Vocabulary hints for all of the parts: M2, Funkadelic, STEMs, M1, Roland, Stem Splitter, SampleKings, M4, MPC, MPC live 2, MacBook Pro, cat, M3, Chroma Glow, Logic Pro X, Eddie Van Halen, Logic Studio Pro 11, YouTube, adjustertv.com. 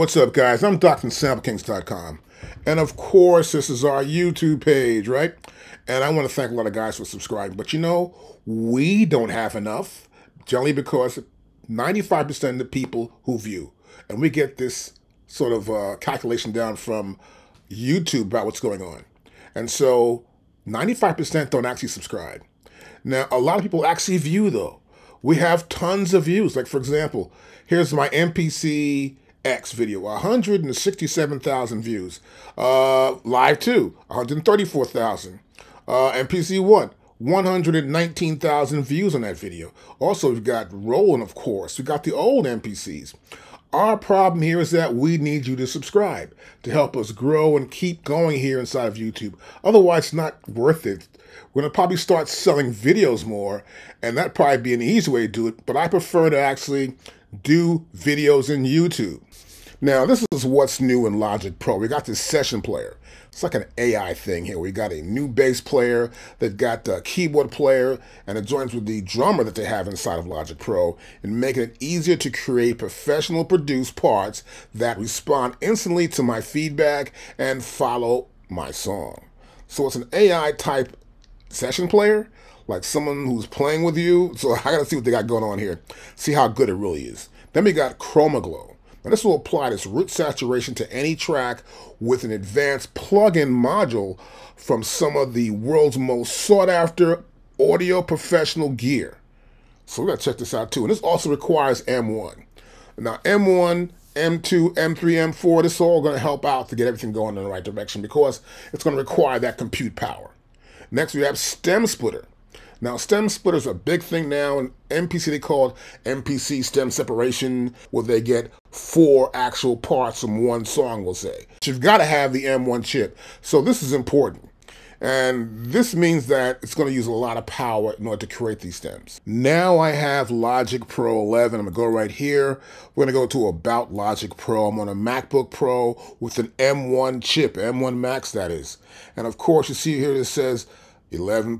What's up, guys? I'm Doc from SampleKings.com. And of course, this is our YouTube page, right? And I want to thank a lot of guys for subscribing. But you know, we don't have enough, generally because 95% of the people who view. And we get this sort of calculation down from YouTube about what's going on. And so 95% don't actually subscribe. Now, a lot of people actually view, though. We have tons of views. Like, for example, here's my MPC X video, 167,000 views. Live 2, 134,000. MPC 1, 119,000 views on that video. Also, we've got Roland, of course. We got the old MPCs. Our problem here is that we need you to subscribe to help us grow and keep going here inside of YouTube. Otherwise, it's not worth it. We're going to probably start selling videos more, and that'd probably be an easy way to do it, but I prefer to actually do videos in YouTube. Now, this is what's new in Logic Pro. We got this session player. It's like an AI thing here. We got a new bass player, they've got the keyboard player, and it joins with the drummer that they have inside of Logic Pro, and making it easier to create professional produced parts that respond instantly to my feedback and follow my song. So it's an AI type session player, like someone who's playing with you. So I gotta see what they got going on here, see how good it really is. Then we got Chroma Glow. Now this will apply this root saturation to any track with an advanced plug-in module from some of the world's most sought-after audio professional gear. So we gotta check this out too. And this also requires M1. Now M1, M2, M3, M4, this is all gonna help out to get everything going in the right direction because it's gonna require that compute power. Next we have Stem Splitter. Now, stem splitters are a big thing now in MPC. They call it MPC stem separation, where they get 4 actual parts from one song, we'll say. So you've got to have the M1 chip. So this is important. And this means that it's going to use a lot of power in order to create these stems. Now I have Logic Pro 11. I'm going to go right here. We're going to go to About Logic Pro. I'm on a MacBook Pro with an M1 chip, M1 Max that is. And of course, you see here it says 11.00.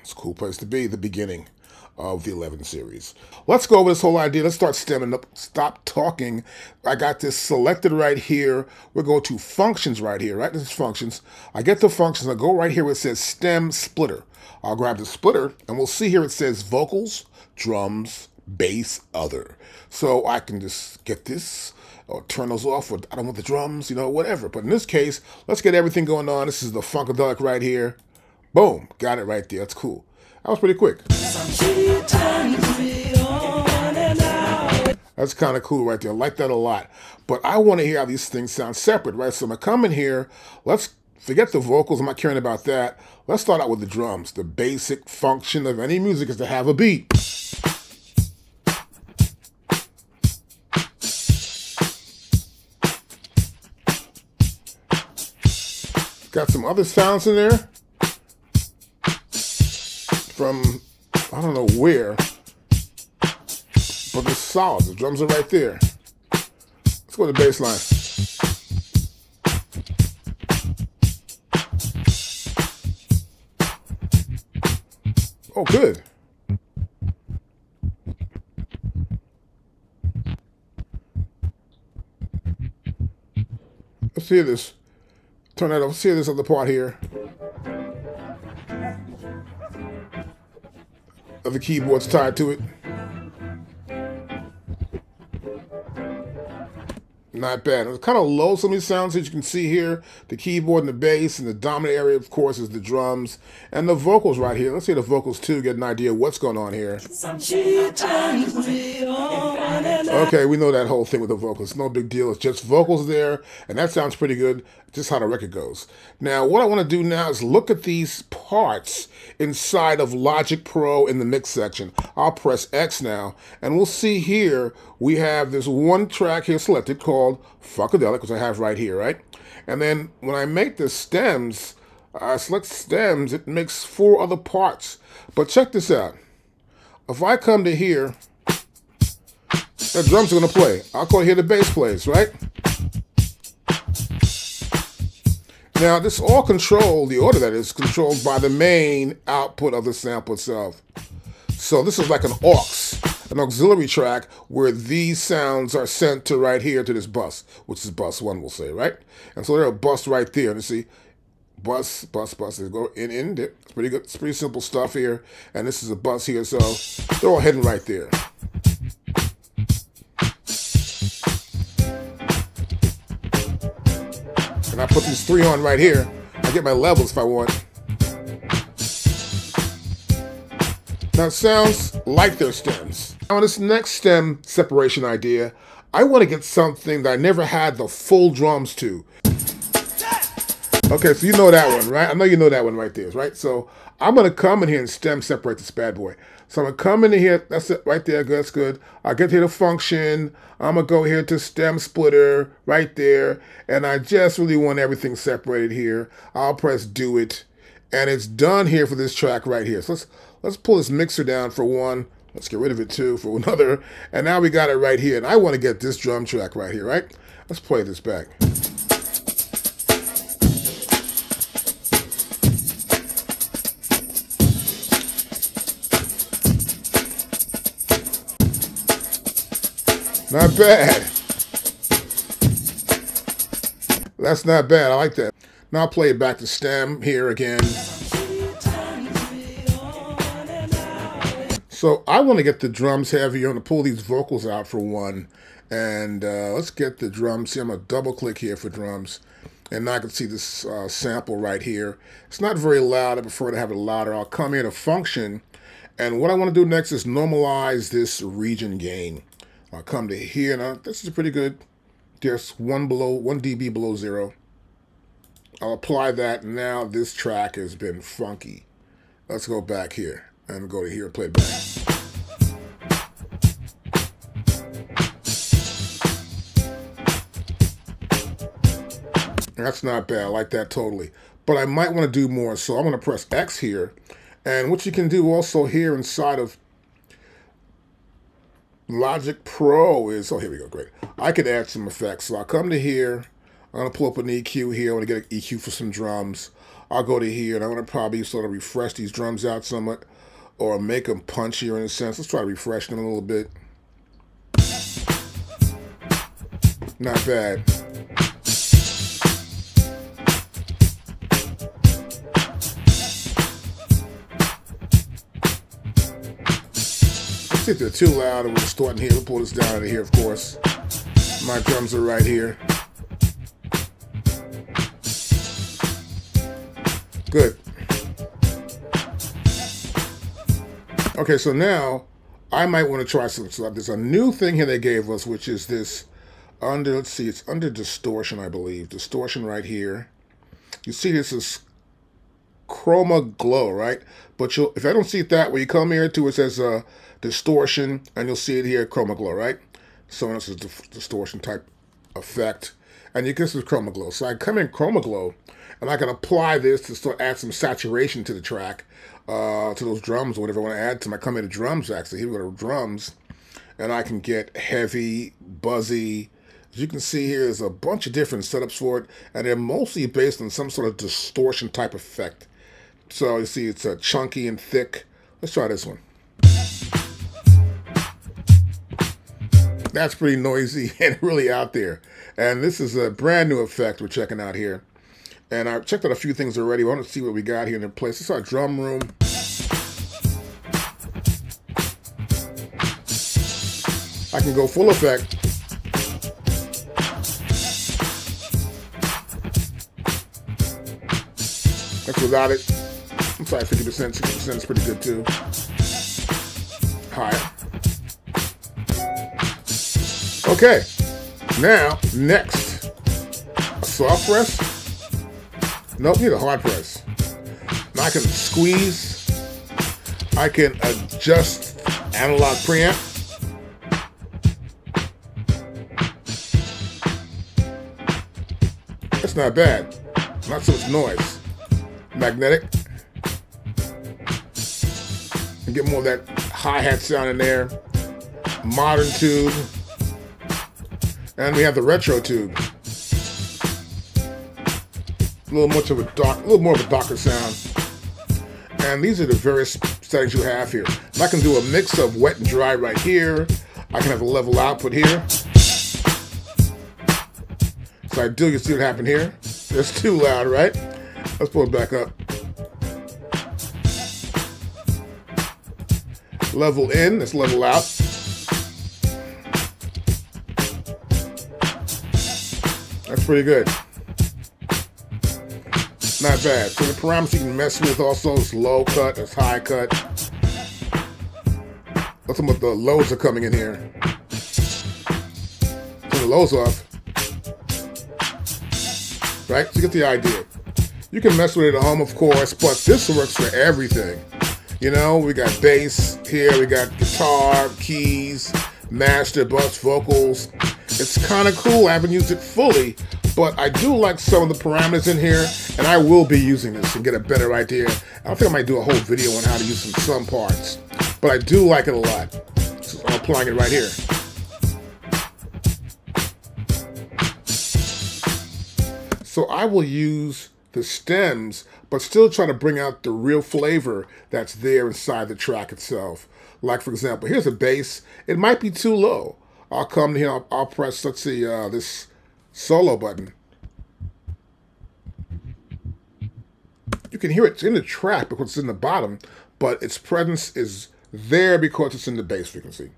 It's a cool place to be, the beginning of the 11 series. Let's go over this whole idea. Let's start stemming up. Stop talking. I got this selected right here. We'll go to functions right here, right? This is functions. I get the functions. I go right here where it says stem splitter. I'll grab the splitter and we'll see here it says vocals, drums, bass, other. So I can just get this or turn those off, or I don't want the drums, you know, whatever. But in this case, let's get everything going on. This is the Funkadelic right here. Boom, got it right there. That's cool. That was pretty quick. That's kind of cool right there. I like that a lot. But I want to hear how these things sound separate, right? So I'm going to come in here. Let's forget the vocals. I'm not caring about that. Let's start out with the drums. The basic function of any music is to have a beat. Got some other sounds in there. From, I don't know where, but it's solid. The drums are right there. Let's go to the bass line. Oh, good. Let's hear this. Turn that off. Let's hear this other part here. Of the keyboards tied to it. Not bad. It's kind of low, some of these sounds that you can see here. The keyboard and the bass, and the dominant area, of course, is the drums and the vocals right here. Let's hear the vocals too, get an idea of what's going on here. Okay, we know that whole thing with the vocals. No big deal. It's just vocals there, and that sounds pretty good, just how the record goes. Now, what I want to do now is look at these parts inside of Logic Pro in the mix section. I'll press X now, and we'll see here we have this one track here selected called Funkadelic, which I have right here, right? And then when I make the stems, I select stems, it makes 4 other parts. But check this out. If I come to here, the drums are going to play. I'll call here the bass plays, right? Now, this all controlled, the order that is controlled by the main output of the sample itself. So this is like an aux. an auxiliary track where these sounds are sent to right here to this bus, which is bus one, we'll say, right? And so there's a bus right there. And you see, bus, bus, bus. They go in there. It's pretty good. It's pretty simple stuff here. And this is a bus here, so they're all heading right there. And I put these three on right here. I get my levels if I want. Now it sounds like they're stems. Now on this next stem separation idea, I want to get something that I never had the full drums to. Okay, so you know that one, right? I know you know that one right there, right? So I'm going to come in here and stem separate this bad boy. So I'm going to come in here, that's it right there, that's good. I get here to function, I'm going to go here to stem splitter right there, and I just really want everything separated here. I'll press do it, and it's done here for this track right here. So let's pull this mixer down for one. Let's get rid of it too for another. And now we got it right here. And I want to get this drum track right here, right? Let's play this back. Not bad. That's not bad. I like that. Now I'll play it back to stem here again. So I want to get the drums heavier. I'm going to pull these vocals out for one. And let's get the drums. See, I'm going to double click here for drums. And now I can see this sample right here. It's not very loud. I prefer to have it louder. I'll come here to function. And what I want to do next is normalize this region gain. I'll come to here. Now, this is pretty good. Just one dB below zero. I'll apply that. Now this track has been funky. Let's go back here. And go to here and play it back. That's not bad. I like that totally. But I might want to do more, so I'm going to press X here. And what you can do also here inside of Logic Pro is, oh, here we go, great. I could add some effects. So I'll come to here. I'm going to pull up an EQ here. I want to get an EQ for some drums. I'll go to here, and I'm going to probably sort of refresh these drums out somewhat, or make them punchier in a sense. Let's try to refresh them a little bit. Not bad. Let's see if they're too loud, and we're starting here. We'll pull this down out of here, of course. My drums are right here. Good. Okay, so now I might want to try some stuff. There's a new thing here they gave us, which is this under, let's see, it's under distortion, I believe. Distortion right here. You see this is Chroma Glow, right? But you'll, if I don't see it that way, you come here to it says distortion, and you'll see it here, Chroma Glow, right? So this is distortion type effect. And you get this Chroma Glow. So I come in Chroma Glow, and I can apply this to sort of add some saturation to the track, to those drums or whatever I want to add to them. I come into drums, actually. Here we go to drums, and I can get heavy, buzzy. As you can see here, there's a bunch of different setups for it, and they're mostly based on some sort of distortion type effect. So you see it's chunky and thick. Let's try this one. That's pretty noisy and really out there. And this is a brand new effect we're checking out here. And I've checked out a few things already. I want to see what we got here in place. This is our drum room. I can go full effect. That's without it. I'm sorry, 50%, 60% is pretty good too. Higher. Okay, now, next, a soft press, nope, need a hard press. Now I can squeeze, I can adjust analog preamp. That's not bad, not so much noise. Magnetic, and get more of that hi-hat sound in there. Modern tube. And we have the retro tube. A little more of a darker sound. And these are the various settings you have here. And I can do a mix of wet and dry right here. I can have a level output here. So I do, you see what happened here? It's too loud, right? Let's pull it back up. Level in, let's level out. That's pretty good. Not bad. So the parameters you can mess with also is low cut, it's high cut. That's what the lows are coming in here. Turn the lows off. Right? So you get the idea. You can mess with it at home, of course, but this works for everything. You know, we got bass here, we got guitar, keys, master, bus, vocals. It's kind of cool. I haven't used it fully, but I do like some of the parameters in here, and I will be using this and get a better idea. I think I might do a whole video on how to use some parts, but I do like it a lot. So I'm applying it right here. So I will use the stems, but still try to bring out the real flavor that's there inside the track itself. Like, for example, here's a bass. It might be too low. I'll come here, I'll press, let's see, this solo button. You can hear it's in the track because it's in the bottom, but its presence is there because it's in the bass frequency.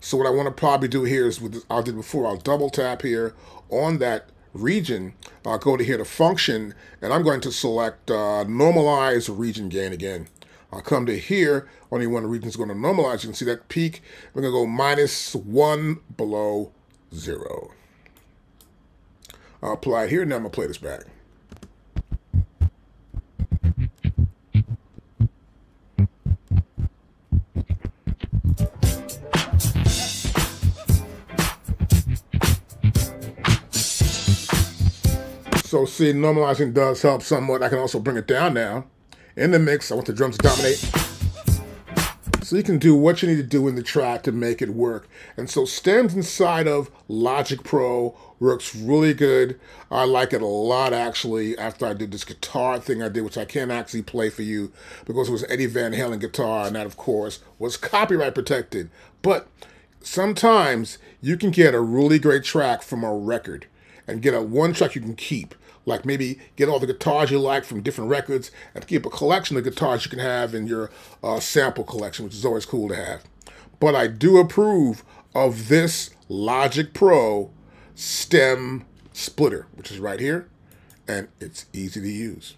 So what I want to probably do here is, what I did before, I'll double tap here on that region, I'll go to here to function, and I'm going to select normalize region gain again. I'll come to here, only one region is going to normalize. You can see that peak. We're going to go -1 below 0. I'll apply it here, now I'm going to play this back. So see, normalizing does help somewhat. I can also bring it down now. In the mix, I want the drums to dominate. So you can do what you need to do in the track to make it work. And so stems inside of Logic Pro works really good. I like it a lot, actually, after I did this guitar thing I did, which I can't actually play for you because it was Eddie Van Halen guitar, and that, of course, was copyright protected. But sometimes you can get a really great track from a record and get a one track you can keep. Like maybe get all the guitars you like from different records and keep a collection of guitars you can have in your sample collection, which is always cool to have. But I do approve of this Logic Pro Stem Splitter, which is right here, and it's easy to use.